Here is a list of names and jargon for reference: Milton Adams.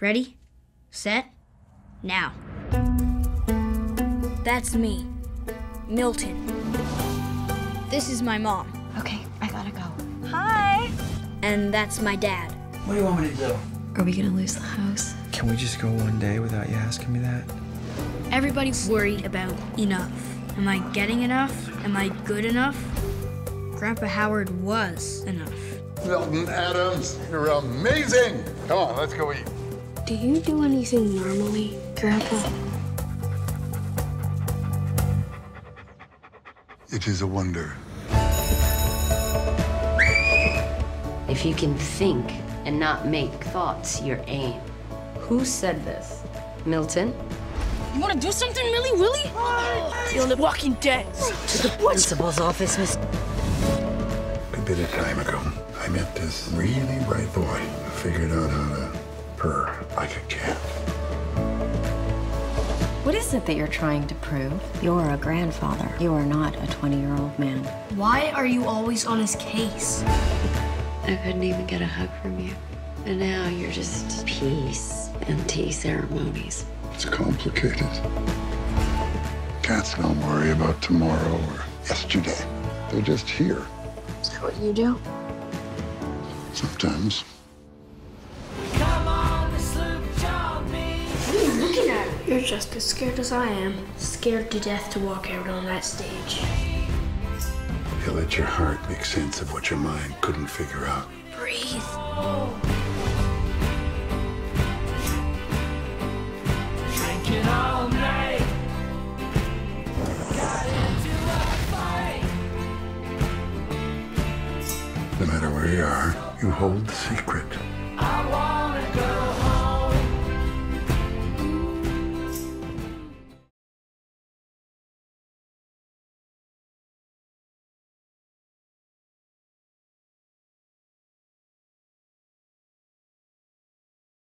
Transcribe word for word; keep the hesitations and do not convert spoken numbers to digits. Ready, set, now. That's me, Milton. This is my mom. Okay, I gotta go. Hi. And that's my dad. What do you want me to do? Are we gonna lose the house? Can we just go one day without you asking me that? Everybody's worried about enough. Am I getting enough? Am I good enough? Grandpa Howard was enough. Milton Adams, you're amazing. Come on, let's go eat. Do you do anything normally, Grandpa? It is a wonder. If you can think and not make thoughts your aim. Who said this? Milton? You want to do something, Millie Willie? Oh, you're the Walking Dead. To the principal's office, Miss. A bit of time ago, I met this really bright boy who figured out how to purr like a cat. What is it that you're trying to prove? You're a grandfather. You are not a twenty-year-old man. Why are you always on his case? I couldn't even get a hug from you. And now you're just peace and tea ceremonies. It's complicated. Cats don't worry about tomorrow or yesterday. They're just here. Is that what you do? Sometimes. You're just as scared as I am. Scared to death to walk out on that stage. You let your heart make sense of what your mind couldn't figure out. Breathe. Drink it all night. Got into a fight. No matter where you are, you hold the secret. I